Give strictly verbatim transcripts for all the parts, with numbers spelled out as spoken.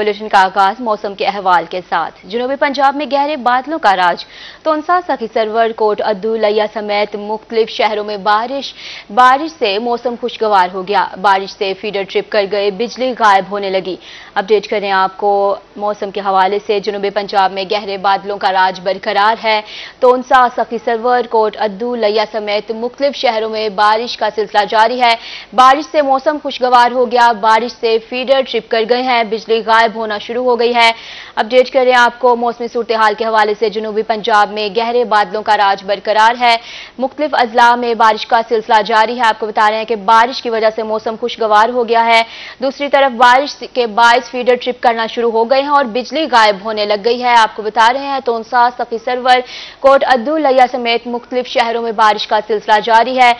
Bulletin का आगाज मौसम के अहवाल के साथ। जुनूबी पंजाब में गहरे बादलों का राज। तोनसा सखी सरवर कोट अद्दूलिया समेत मुख्तलिफ शहरों में बारिश बारिश से मौसम खुशगवार हो गया। बारिश से फीडर ट्रिप कर गए, बिजली गायब होने लगी। अपडेट करें आपको मौसम के हवाले से। जुनूबी पंजाब में गहरे बादलों का राज बरकरार है। तोनसा सखी सरवर कोट अद्दूलिया समेत मुख्तलिफ शहरों में बारिश का सिलसिला जारी है। बारिश से मौसम खुशगवार हो गया। बारिश से फीडर ट्रिप कर गए हैं, बिजली होना शुरू हो गई है। अपडेट करें आपको मौसमी सूरतेहाल के हवाले से। जुनूबी पंजाब में गहरे बादलों का राज बरकरार है। मुख्तलिफ अजला में बारिश का सिलसिला जारी है। आपको बता रहे हैं कि बारिश की वजह से मौसम खुशगवार हो गया है। दूसरी तरफ बारिश के बायस फीडर ट्रिप करना शुरू हो गए हैं और बिजली गायब होने लग गई है। आपको बता रहे हैं तोनसा सखी सरवर कोट अद्दूलिया समेत मुख्तलिफ शहरों में बारिश का सिलसिला जारी है।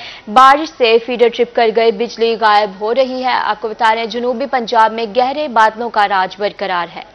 बारिश से फीडर ट्रिप कर गए, बिजली गायब हो रही है। आपको बता रहे हैं जुनूबी पंजाब में गहरे बादलों का राज बरकरार है।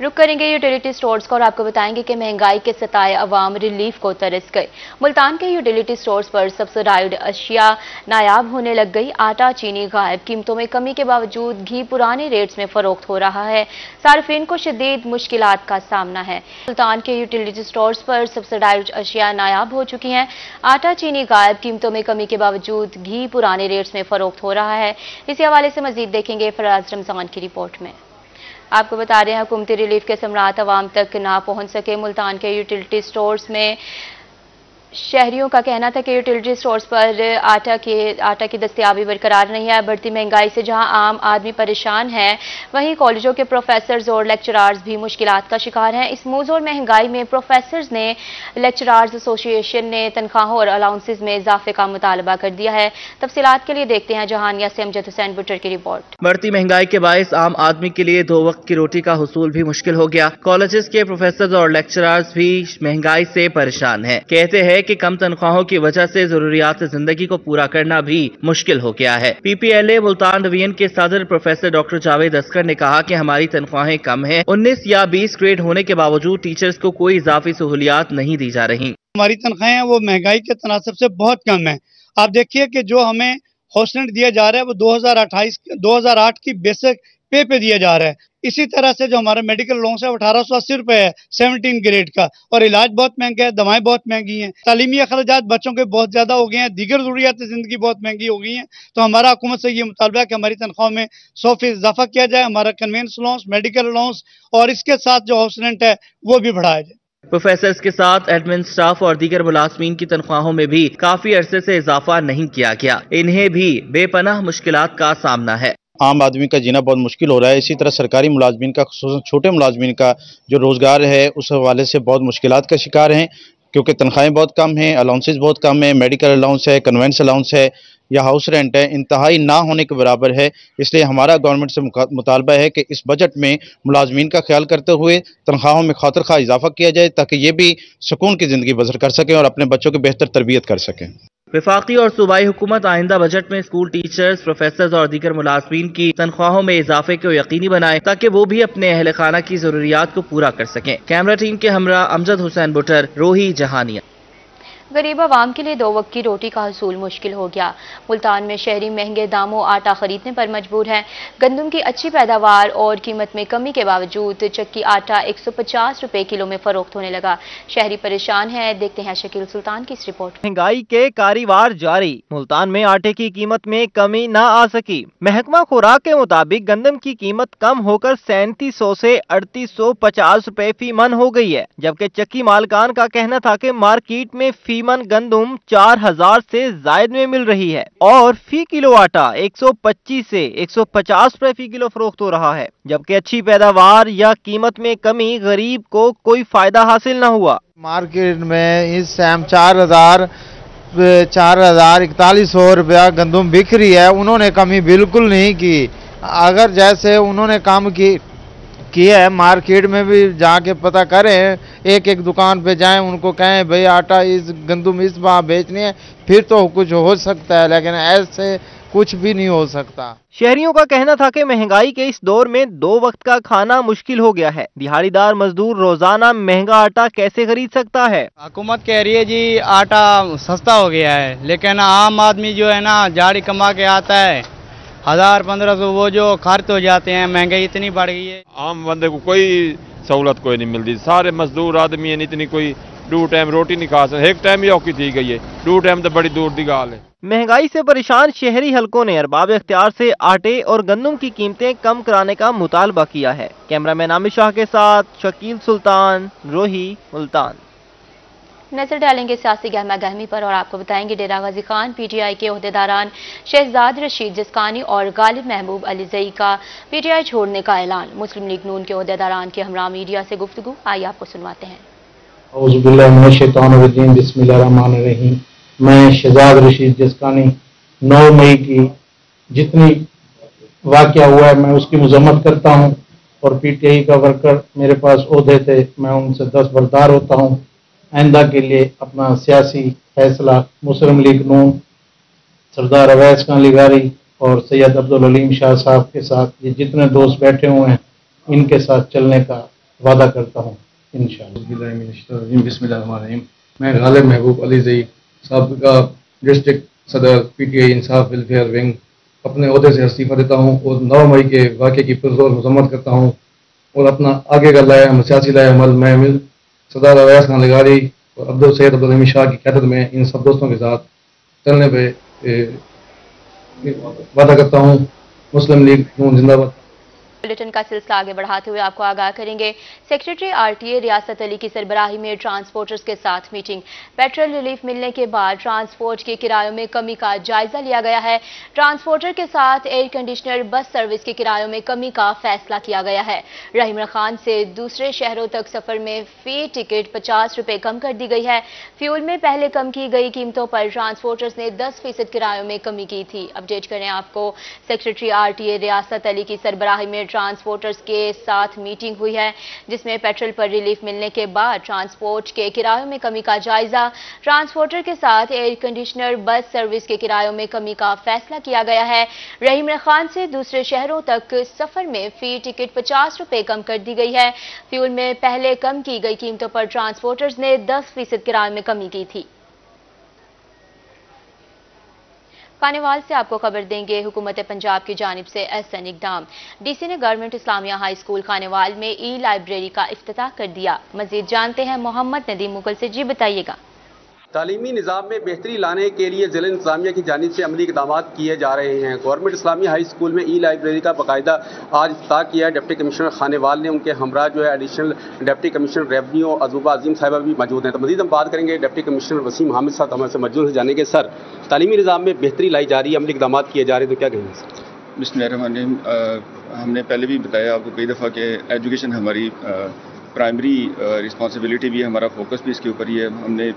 रुक करेंगे यूटिलिटी स्टोर्स का और आपको बताएंगे कि महंगाई के सताए अवाम रिलीफ को तरस गए। मुल्तान के यूटिलिटी स्टोर्स पर सब्सिडाइड अशिया नायाब होने लग गई। आटा, चीनी गायब। कीमतों में कमी के बावजूद घी पुराने रेट्स में फरोख्त हो रहा है। सार्फिन को शदीद मुश्किलात का सामना है। मुल्तान के यूटिलिटी स्टोर्स पर सब्सिडाइड अशिया नायाब हो चुकी हैं। आटा, चीनी गायब। कीमतों में कमी के बावजूद घी पुराने रेट्स में फरोख्त हो रहा है। इसी हवाले से मजीद देखेंगे फराज रमजान की रिपोर्ट में। आपको बता रहे हैं हुकूमती रिलीफ के समरात आवाम तक ना पहुंच सके। मुल्तान के यूटिलिटी स्टोर्स में शहरियों का कहना था कि यूटिलिटी स्टोर्स पर आटा के आटा की दस्तयाबी बरकरार नहीं है। बढ़ती महंगाई से जहां आम आदमी परेशान है, वहीं कॉलेजों के प्रोफेसर्स और लेक्चरार्स भी मुश्किलात का शिकार हैं। इस मौजूद और महंगाई में प्रोफेसर्स ने लेक्चरार्स एसोसिएशन ने तनख्वाहों और अलाउंसेज में इजाफे का मुतालबा कर दिया है। तफसीलात के लिए देखते हैं जहानिया से अमजद हुसैन बुटर की रिपोर्ट। बढ़ती महंगाई के बायस आम आदमी के लिए दो वक्त की रोटी का हुसूल भी मुश्किल हो गया। कॉलेजेस के प्रोफेसर और लेक्चरार्स भी महंगाई से परेशान है। कहते हैं कि कम तनख्वाहों की वजह से जरूरियात जिंदगी को पूरा करना भी मुश्किल हो गया है। पीपीएलए मुल्तान डिवीजन के सदर प्रोफेसर डॉक्टर जावेद अस्कर ने कहा कि हमारी तनख्वाहें कम हैं। उन्नीस या बीस ग्रेड होने के बावजूद टीचर्स को कोई इजाफी सहूलियात नहीं दी जा रही। हमारी तनख्वाहें वो महंगाई के तनासब से बहुत कम है। आप देखिए कि जो हमें हौसलेट दिया जा रहा है वो दो हजार अट्ठाईस दो हजार आठ की बेसिक पे पे दिया जा रहा है। इसी तरह से जो हमारा मेडिकल लोन्स है अठारह सौ अस्सी रुपए है सेवनटीन ग्रेड का, और इलाज बहुत महंगा है, दवाएं बहुत महंगी हैं, तालीमी अखराजात बच्चों के बहुत ज्यादा हो गए हैं, दीगर जरूरियात जिंदगी बहुत महंगी हो गई हैं। तो हमारा हुकूमत से ये मुतालबा है कि हमारी तनख्वाह में सौ फीसद इजाफा किया जाए, हमारा कन्वेंस लोन्स, मेडिकल लोन्स और इसके साथ जो हाउसरेंट है वो भी बढ़ाया जाए। प्रोफेसर्स के साथ एडमिन स्टाफ और दीगर मुलाजमीन की तनख्वाहों में भी काफी अरसे से इजाफा नहीं किया गया। इन्हें भी बेपनाह मुश्किलात का सामना है। आम आदमी का जीना बहुत मुश्किल हो रहा है। इसी तरह सरकारी मुलाजमीन का, खुसूसन छोटे मुलाजमीन का जो रोज़गार है उस हवाले से बहुत मुश्किलात का शिकार हैं, क्योंकि तनख्वाहें बहुत कम हैं, अलाउंसेज बहुत कम हैं, मेडिकल अलाउंस है, कन्वेंस अलाउंस है या हाउस रेंट है, इंतहाई ना होने के बराबर है। इसलिए हमारा गवर्नमेंट से मुतालबा है कि इस बजट में मुलाजमीन का ख्याल करते हुए तनख्वाहों में खातर खा इजाफा किया जाए, ताकि ये भी सुकून की ज़िंदगी बसर कर सकें और अपने बच्चों की बेहतर तरबियत कर सकें। वफाकी और सूबाई हुकूमत आइंदा बजट में स्कूल टीचर्स, प्रोफेसर्स और दीगर मुलाजमीन की तनख्वाहों में इजाफे को यकीनी बनाए, ताकि वो भी अपने अहल खाना की जरूरियात को पूरा कर सकें। कैमरा टीम के हमरा अमजद हुसैन बुटर, रोही, जहानिया। गरीब आवाम के लिए दो वक्त की रोटी का हसूल मुश्किल हो गया। मुल्तान में शहरी महंगे दामों आटा खरीदने पर मजबूर हैं। गंदम की अच्छी पैदावार और कीमत में कमी के बावजूद चक्की आटा एक सौ पचास रुपए किलो में फरोख्त होने लगा। शहरी परेशान हैं। देखते हैं शकील सुल्तान की इस रिपोर्ट। महंगाई के कारीवार जारी। मुल्तान में आटे की कीमत में कमी न आ सकी। महकमा खुराक के मुताबिक गंदम की कीमत कम होकर सैंतीस सौ से अड़तीस सौ पचास रुपए फी मन हो गई है, जबकि चक्की मालकान का कहना था कि मार्केट में फी मन गंदम चार हजार से जायद में मिल रही है और फी किलो आटा एक सौ पच्चीस से एक सौ पचास रुपए फी किलो फरोख्त हो रहा है, जबकि अच्छी पैदावार या कीमत में कमी गरीब को कोई फायदा हासिल न हुआ। मार्केट में इस टाइम चार हजार चार हजार इकतालीस सौ रुपया गंदम बिक रही है। उन्होंने कमी बिल्कुल नहीं की। अगर जैसे उन्होंने काम की किया है, मार्केट में भी जाके पता करें, एक एक दुकान पे जाएं, उनको कहें भाई आटा इस गंदम इस बार बेचनी है, फिर तो कुछ हो सकता है। लेकिन ऐसे कुछ भी नहीं हो सकता। शहरियों का कहना था कि महंगाई के इस दौर में दो वक्त का खाना मुश्किल हो गया है। दिहाड़ीदार मजदूर रोजाना महंगा आटा कैसे खरीद सकता है? हुकूमत कह रही है जी आटा सस्ता हो गया है, लेकिन आम आदमी जो है ना झाड़ी कमा के आता है हजार पंद्रह सौ वो जो खर्च हो जाते हैं, महंगाई इतनी बढ़ गई है। आम बंदे को कोई सहूलत कोई नहीं मिलती। सारे मजदूर आदमी है इतनी कोई दो टाइम रोटी नहीं खा सकते, एक टाइम ही औखी थी गई है, दो टाइम तो बड़ी दूर की गाल है। महंगाई से परेशान शहरी हलकों ने अरबाब इख्तियार से आटे और गंदम की कीमतें कम कराने का मुतालबा किया है। कैमरामैन आमिर शाह के साथ शकील सुल्तान, रोही, मुल्तान। नजर डालेंगे सियासी गहमा गहमी पर और आपको बताएंगे डेरा गाजी खान पीटीआई के अहदेदारान शहजाद रशीद जिस्कानी और गालिब महबूब अली जई का पीटीआई छोड़ने का ऐलान। मुस्लिम लीग नून के अहदेदारान के हमरा मीडिया से गुफ्तगू, आइए आपको सुनवाते हैं। बिस्मिल्लाहिर्रहमानिर्रहीम। मैं शहजाद रशीद जिस्कानी नौ मई की जितनी वाकया हुआ है मैं उसकी मजम्मत करता हूँ और पीटीआई का वर्कर मेरे पास ओहदे थे, मैं उनसे दस्तबरदार होता हूँ। आइंदा के लिए अपना सियासी फैसला मुस्लिम लीग नून सरदार अवैस खान लिगारी और सैयद अब्दुल अलीम शाह साहब के साथ ये जितने दोस्त बैठे हुए हैं इनके साथ चलने का वादा करता हूँ इंशाअल्लाह। बिस्मिल्लाहिर्रहमानिर्रहीम। मैं गालिब महबूब अली जई साहब का डिस्ट्रिक्ट सदर पीटीआई इंसाफ वेलफेयर विंग अपने ओहदे से इस्तीफा देता हूँ और नौ मई के वाक़े की पुरजोर मजम्मत करता हूँ और अपना आगे का लाया सियासी लाया अमल मैं मिल सरदार अवैस खान लगारी और अब्दुल सैयद अब्दुल अमीन शाह की क़यादत में इन सब दोस्तों के साथ चलने पर वादा करता हूँ। मुस्लिम लीग नून जिंदाबाद। बुलेटिन का सिलसिला आगे बढ़ाते हुए आपको आगाह करेंगे। सेक्रेटरी आरटीए रियासत अली की सरबराही में ट्रांसपोर्टर्स के साथ मीटिंग। पेट्रोल रिलीफ मिलने के बाद ट्रांसपोर्ट के किरायों में कमी का जायजा लिया गया है। ट्रांसपोर्टर के साथ एयर कंडीशनर बस सर्विस के किरायों में कमी का फैसला किया गया है। रहीम यार खान से दूसरे शहरों तक सफर में फी टिकट पचास रुपए कम कर दी गई है। फ्यूल में पहले कम की गई कीमतों पर ट्रांसपोर्टर्स ने दस फीसद किरायों में कमी की थी। अपडेट करें आपको, सेक्रेटरी आरटीए रियासत अली की सरबराही में ट्रांसपोर्टर्स के साथ मीटिंग हुई है जिसमें पेट्रोल पर रिलीफ मिलने के बाद ट्रांसपोर्ट के किरायों में कमी का जायजा, ट्रांसपोर्टर के साथ एयर कंडीशनर बस सर्विस के किरायों में कमी का फैसला किया गया है। रहीम यार खान से दूसरे शहरों तक सफर में फी टिकट पचास रुपए कम कर दी गई है। फ्यूल में पहले कम की गई कीमतों पर ट्रांसपोर्टर्स ने दस फीसद किराए में कमी की थी। पानेवाल से आपको खबर देंगे। हुकूमत पंजाब की जानिब से एहसन इकदाम। डीसी ने government Islamia high school Khanewal में ई लाइब्रेरी का इफ्तिताह कर दिया। मजीद जानते हैं मोहम्मद नदीम मुगल से। जी बताइएगा। तालीमी निज़ाम में बेहतरी लाने के लिए ज़िला इंतजामिया की जानिब से अमली इक़दाम किए जा रहे हैं। गवर्नमेंट इस्लामी हाई स्कूल में ई लाइब्रेरी का बाकायदा आज इफ्तिताह किया है। डिप्टी कमिश्नर खानेवाल ने उनके हमरा जो है एडिशनल डिप्टी कमिश्नर रेवन्यू और अजूबा अजीम साहिबा भी मौजूद हैं। तो मज़ीद हम बात करेंगे डिप्टी कमिश्नर वसीम हामिद साहब हमारे से मौजूद हैं। जानेंगे सर, तालीमी निज़ाम में बेहतरी लाई जा रही है, अमली इक़दाम किए जा रहे हैं, तो क्या कहेंगे? बिस्मिल्लाहिर्रहमानिर्रहीम। हमने पहले भी बताया आपको कई दफ़ा कि एजुकेशन हमारी प्राइमरी रिस्पॉन्सिबिलिटी भी है, हमारा फोकस भी इसके ऊपर ही है। हमने आ,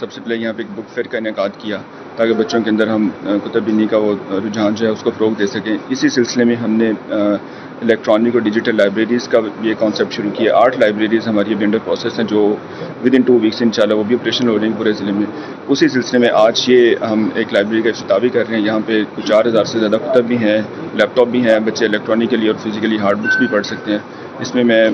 सबसे पहले यहाँ पे एक बुक फेयर का इनेकाद किया ताकि बच्चों के अंदर हम कुतुबीनी का वो रुझान जो है उसको फ़रोग दे सकें। इसी सिलसिले में हमने इलेक्ट्रॉनिक और डिजिटल लाइब्रेरीज़ का ये कॉन्सेप्ट शुरू किया। आठ लाइब्रेरीज़ हमारी अभी अंडर प्रोसेस हैं जो विद इन टू वीक्स इंशाल्लाह वो भी ऑपरेशन हो रही हैं पूरे ज़िले में। उसी सिलसिले में आज ये हम एक लाइब्रेरी का इफ्तिताह भी कर रहे हैं। यहाँ पे कुछ चार हज़ार से ज़्यादा कुतब भी हैं, लैपटॉप भी हैं, बच्चे इलेक्ट्रॉनिकली और फिजिकली हार्ड बुक्स भी पढ़ सकते हैं। इसमें मैं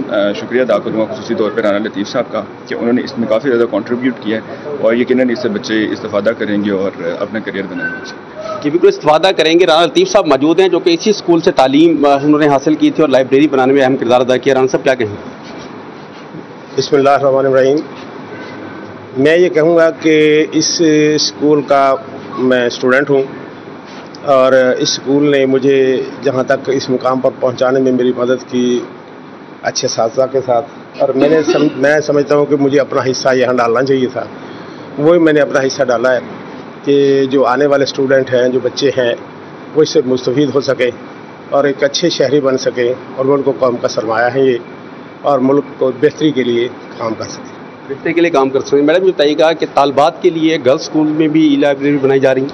शुक्रिया अदा करूँगा खुसूसी तौर पर राना लतीफ़ साहब का कि उन्होंने इसमें काफ़ी ज़्यादा कंट्रीब्यूट किया है और यकीनन इससे बच्चे इस्तेफ़ादा करेंगे और अपना करियर बनाएंगे। जी बिल्कुल इस्तेफ़ादा करेंगे। राना लतीफ़ साहब मौजूद हैं जो कि इसी स्कूल से तालीम उन्होंने हासिल की थी और लाइब्रेरी बनाने में अहम किरदार अदा किया। राना साहब क्या कहेंगे? बिस्मिल्लाहिर्रहमानिर्रहीम। मैं ये कहूँगा कि इस स्कूल का मैं स्टूडेंट हूँ और इस स्कूल ने मुझे जहाँ तक इस मुकाम पर पहुँचाने में मेरी मदद की अच्छे साथी के साथ, और मैंने सम, मैं समझता हूँ कि मुझे अपना हिस्सा यहाँ डालना चाहिए था, वही मैंने अपना हिस्सा डाला है कि जो आने वाले स्टूडेंट हैं, जो बच्चे हैं, वो इससे मुस्तफ़ीद हो सके और एक अच्छे शहरी बन सके और वो उनको कौम का सरमाया है ये और मुल्क को बेहतरी के लिए काम कर सके, बेहतरी के लिए काम कर सकते हैं। मैडम ये बताइएगा कि तालबात के लिए गर्ल्स स्कूल में भी ई लाइब्रेरी बनाई जा रही है?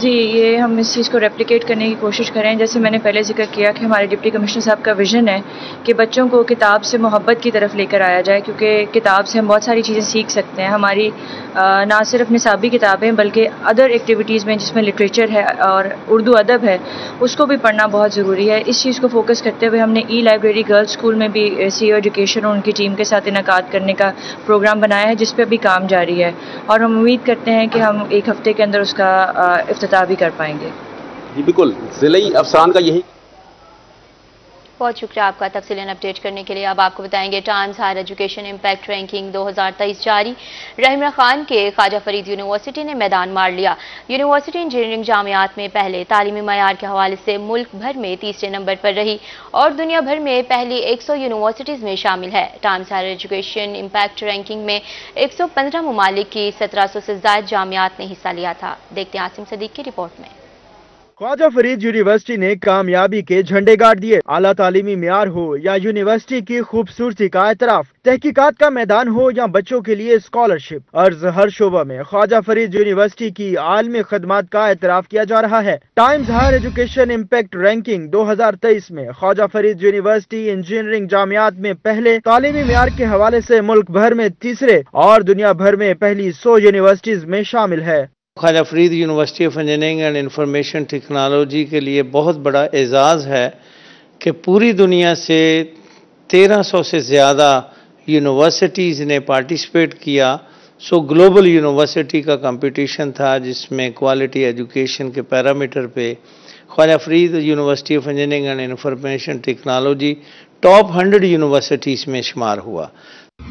जी, ये हम इस चीज़ को रेप्लिकेट करने की कोशिश कर रहे हैं। जैसे मैंने पहले जिक्र किया कि हमारे डिप्टी कमिश्नर साहब का विज़न है कि बच्चों को किताब से मोहब्बत की तरफ लेकर आया जाए, क्योंकि किताब से हम बहुत सारी चीज़ें सीख सकते हैं। हमारी आ, ना सिर्फ निसाबी किताबें बल्कि अदर एक्टिविटीज़ में जिसमें लिटरेचर है और उर्दू अदब है, उसको भी पढ़ना बहुत ज़रूरी है। इस चीज़ को फोकस करते हुए हमने ई लाइब्रेरी गर्ल्स स्कूल में भी सी ओ एजुकेशन और उनकी टीम के साथ इनकाद करने का प्रोग्राम बनाया है, जिस पर अभी काम जारी है, और हम उम्मीद करते हैं कि हम एक हफ़्ते के अंदर उसका इफ्तिताह भी कर पाएंगे। जी बिल्कुल, ज़िले अफसान का यही। बहुत शुक्रिया आपका तफसीलन अपडेट करने के लिए। अब आपको बताएंगे Times higher education impact ranking दो हज़ार तेईस जारी। रहीम यार खान के ख्वाजा फरीद यूनिवर्सिटी ने मैदान मार लिया। यूनिवर्सिटी इंजीनियरिंग जामियात में पहले तालीमी मयार के हवाले से मुल्क भर में तीसरे नंबर पर रही और दुनिया भर में पहली एक सौ यूनिवर्सिटीज़ में शामिल है। Times higher education impact ranking में एक सौ पंद्रह ममालिक की सत्रह सौ से ज्यादा जामियात ने हिस्सा लिया था। देखते हैं आसिम सदीक की रिपोर्ट में। ख्वाजा फरीद यूनिवर्सिटी ने कामयाबी के झंडे गाड़ दिए। आला तालीमी म्यार हो या यूनिवर्सिटी की खूबसूरती का एतराफ़, तहकीकात का मैदान हो या बच्चों के लिए स्कॉलरशिप, अर्ज हर शोबा में ख्वाजा फरीद यूनिवर्सिटी की आलमी खदमात का एतराफ़ किया जा रहा है। Times higher education impact ranking दो हज़ार तेईस में ख्वाजा फरीद यूनिवर्सिटी इंजीनियरिंग जामियात में पहले तालीमी म्यार के हवाले से मुल्क भर में तीसरे और दुनिया भर में पहली सौ यूनिवर्सिटीज में शामिल है। Khwaja Farid university of engineering and information technology के लिए बहुत बड़ा एजाज़ है कि पूरी दुनिया से तेरह सौ से ज़्यादा यूनिवर्सिटीज़ ने पार्टिसिपेट किया। सो ग्लोबल यूनिवर्सिटी का कंपटीशन था जिसमें क्वालिटी एजुकेशन के पैरामीटर पे Khwaja Farid university of engineering and information technology top hundred universities में शुमार हुआ।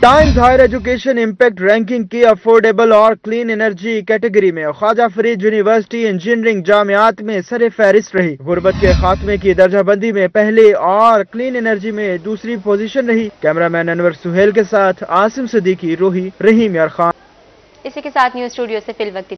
Times higher education impact ranking की अफोर्डेबल और क्लीन एनर्जी कैटेगरी में ख्वाजा फरीद यूनिवर्सिटी इंजीनियरिंग जामियात में सर फहरिस्त रही। गुर्बत के खात्मे की दर्जाबंदी में पहले और क्लीन एनर्जी में दूसरी पोजीशन रही। कैमरामैन अनवर सुहेल के साथ आसिम सदीकी, रोही, रहीम यार खान। इसी के साथ न्यूज स्टूडियो से फिलवक्ती।